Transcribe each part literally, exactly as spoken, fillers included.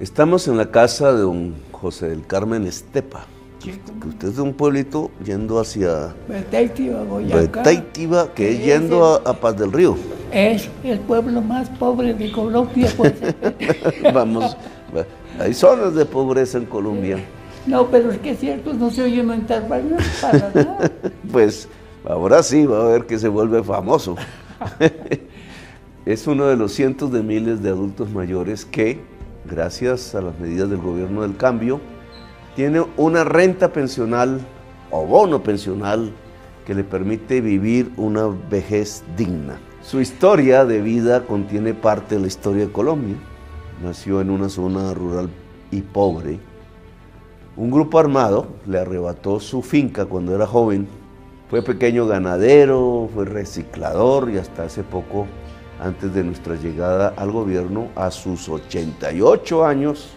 Estamos en la casa de don José del Carmen Estepa. ¿Qué? Que usted es de un pueblito yendo hacia... Betaitiba, Boyacá. Betaitiba, que es yendo el, a, a Paz del Río. Es el pueblo más pobre de Colombia. Pues. Vamos, hay zonas de pobreza en Colombia. No, pero es que es cierto, no se oye mentar para nada. Pues ahora sí, va a ver que se vuelve famoso. Es uno de los cientos de miles de adultos mayores que, gracias a las medidas del Gobierno del Cambio, tiene una renta pensional o bono pensional que le permite vivir una vejez digna. Su historia de vida contiene parte de la historia de Colombia. Nació en una zona rural y pobre. Un grupo armado le arrebató su finca cuando era joven. Fue pequeño ganadero, fue reciclador y hasta hace poco, antes de nuestra llegada al gobierno, a sus ochenta y ocho años,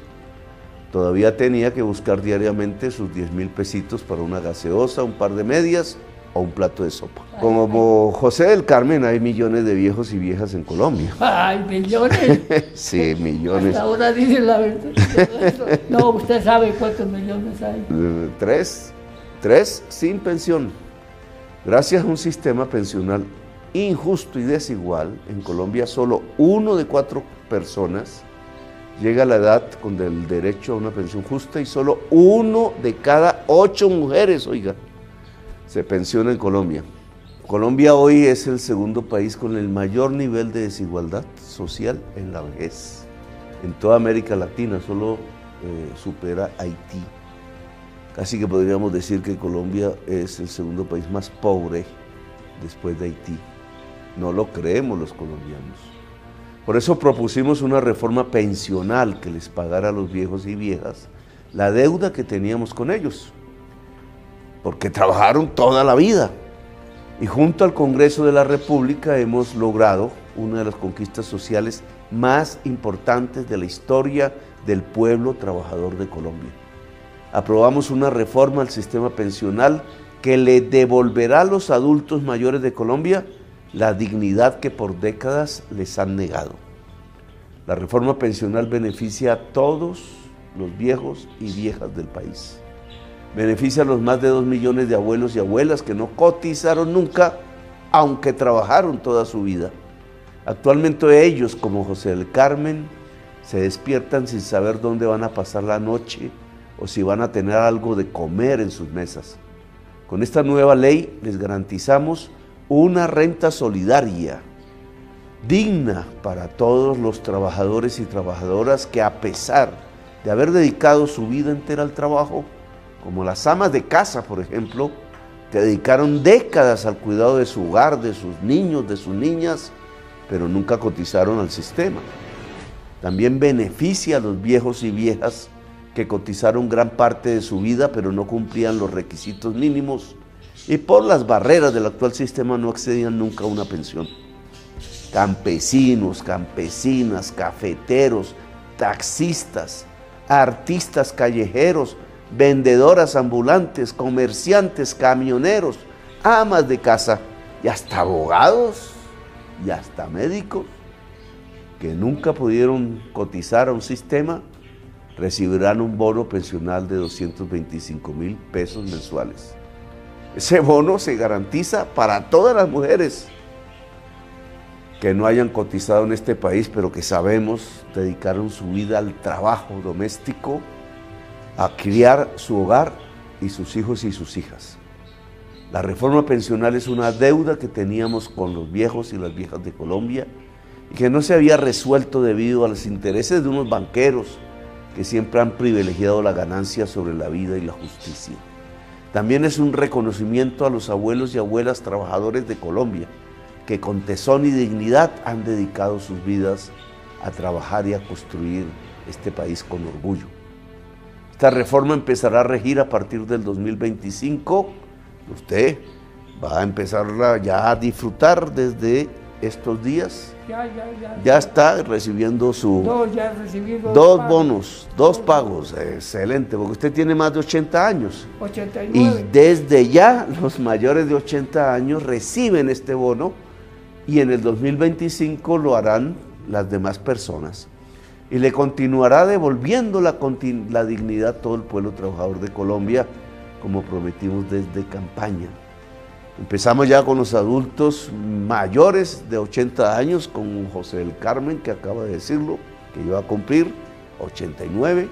todavía tenía que buscar diariamente sus diez mil pesitos para una gaseosa, un par de medias o un plato de sopa. Como José del Carmen hay millones de viejos y viejas en Colombia. ¡Ay, millones! Sí, millones. Hasta ahora dice la verdad. No, usted sabe cuántos millones hay. Tres, tres sin pensión. Gracias a un sistema pensional injusto y desigual, en Colombia solo uno de cuatro personas llega a la edad con el derecho a una pensión justa y solo uno de cada ocho mujeres, oiga, se pensiona en Colombia. Colombia hoy es el segundo país con el mayor nivel de desigualdad social en la vejez. En toda América Latina solo eh, supera Haití. Casi que podríamos decir que Colombia es el segundo país más pobre después de Haití. No lo creemos los colombianos. Por eso propusimos una reforma pensional que les pagara a los viejos y viejas la deuda que teníamos con ellos, porque trabajaron toda la vida. Y junto al Congreso de la República hemos logrado una de las conquistas sociales más importantes de la historia del pueblo trabajador de Colombia. Aprobamos una reforma al sistema pensional que le devolverá a los adultos mayores de Colombia la dignidad que por décadas les han negado. La reforma pensional beneficia a todos los viejos y viejas del país. Beneficia a los más de dos millones de abuelos y abuelas que no cotizaron nunca, aunque trabajaron toda su vida. Actualmente ellos, como José del Carmen, se despiertan sin saber dónde van a pasar la noche o si van a tener algo de comer en sus mesas. Con esta nueva ley les garantizamos una renta solidaria, digna para todos los trabajadores y trabajadoras que, a pesar de haber dedicado su vida entera al trabajo, como las amas de casa, por ejemplo, que dedicaron décadas al cuidado de su hogar, de sus niños, de sus niñas, pero nunca cotizaron al sistema. También beneficia a los viejos y viejas que cotizaron gran parte de su vida, pero no cumplían los requisitos mínimos y por las barreras del actual sistema no accedían nunca a una pensión. Campesinos, campesinas, cafeteros, taxistas, artistas callejeros, vendedoras ambulantes, comerciantes, camioneros, amas de casa y hasta abogados y hasta médicos que nunca pudieron cotizar a un sistema, recibirán un bono pensional de doscientos veinticinco mil pesos mensuales. Ese bono se garantiza para todas las mujeres que no hayan cotizado en este país, pero que sabemos dedicaron su vida al trabajo doméstico, a criar su hogar y sus hijos y sus hijas. La reforma pensional es una deuda que teníamos con los viejos y las viejas de Colombia y que no se había resuelto debido a los intereses de unos banqueros que siempre han privilegiado la ganancia sobre la vida y la justicia. También es un reconocimiento a los abuelos y abuelas trabajadores de Colombia que con tesón y dignidad han dedicado sus vidas a trabajar y a construir este país con orgullo. Esta reforma empezará a regir a partir del dos mil veinticinco. Usted va a empezarla ya a disfrutar desde estos días. Ya, ya, ya, ya está recibiendo su... No, ya recibí dos, dos pagos. bonos, dos pagos. Excelente, porque usted tiene más de ochenta años. ochenta y nueve. Y desde ya los mayores de ochenta años reciben este bono y en el dos mil veinticinco lo harán las demás personas. y le continuará devolviendo la, la dignidad a todo el pueblo trabajador de Colombia, como prometimos desde campaña. Empezamos ya con los adultos mayores de ochenta años, con José del Carmen, que acaba de decirlo, que iba a cumplir ochenta y nueve,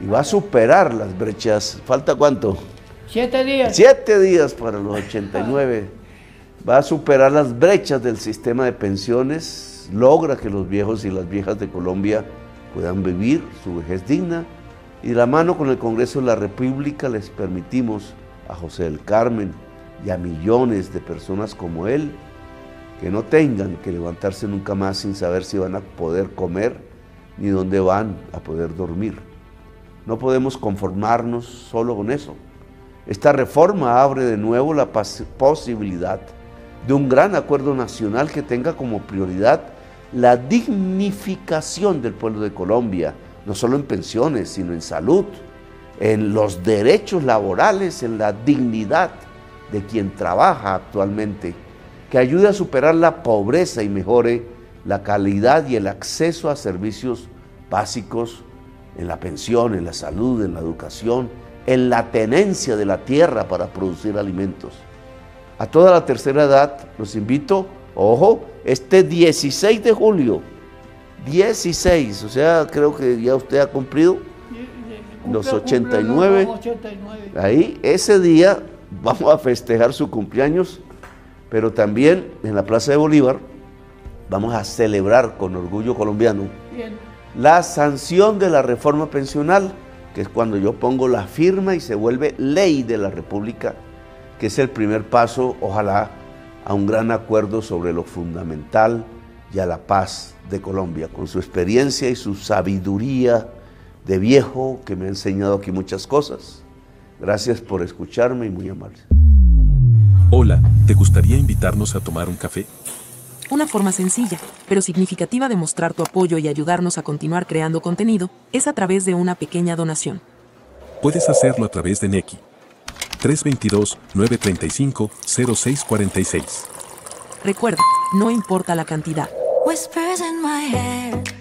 y va a superar las brechas. ¿Falta cuánto? Siete días. Siete días para los ochenta y nueve. Va a superar las brechas del sistema de pensiones, logra que los viejos y las viejas de Colombia puedan vivir su vejez digna, y de la mano con el Congreso de la República les permitimos a José del Carmen y a millones de personas como él que no tengan que levantarse nunca más sin saber si van a poder comer ni dónde van a poder dormir. No podemos conformarnos solo con eso. Esta reforma abre de nuevo la posibilidad de un gran acuerdo nacional que tenga como prioridad la dignificación del pueblo de Colombia, no solo en pensiones, sino en salud, en los derechos laborales, en la dignidad de quien trabaja actualmente, que ayude a superar la pobreza y mejore la calidad y el acceso a servicios básicos en la pensión, en la salud, en la educación, en la tenencia de la tierra para producir alimentos. A toda la tercera edad los invito, ojo, este dieciséis de julio, dieciséis, o sea, creo que ya usted ha cumplido los ochenta y nueve, ahí, ese día vamos a festejar su cumpleaños, pero también en la Plaza de Bolívar vamos a celebrar con orgullo colombiano la sanción de la reforma pensional, que es cuando yo pongo la firma y se vuelve ley de la República, que es el primer paso, ojalá, a un gran acuerdo sobre lo fundamental y a la paz de Colombia. Con su experiencia y su sabiduría de viejo, que me ha enseñado aquí muchas cosas. Gracias por escucharme y muy amable. Hola, ¿te gustaría invitarnos a tomar un café? Una forma sencilla, pero significativa de mostrar tu apoyo y ayudarnos a continuar creando contenido, es a través de una pequeña donación. Puedes hacerlo a través de Nequi. tres dos dos, nueve tres cinco, cero seis cuatro seis. Recuerda, no importa la cantidad.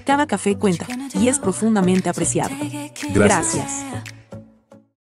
Cada café cuenta y es profundamente apreciado. Gracias. Gracias.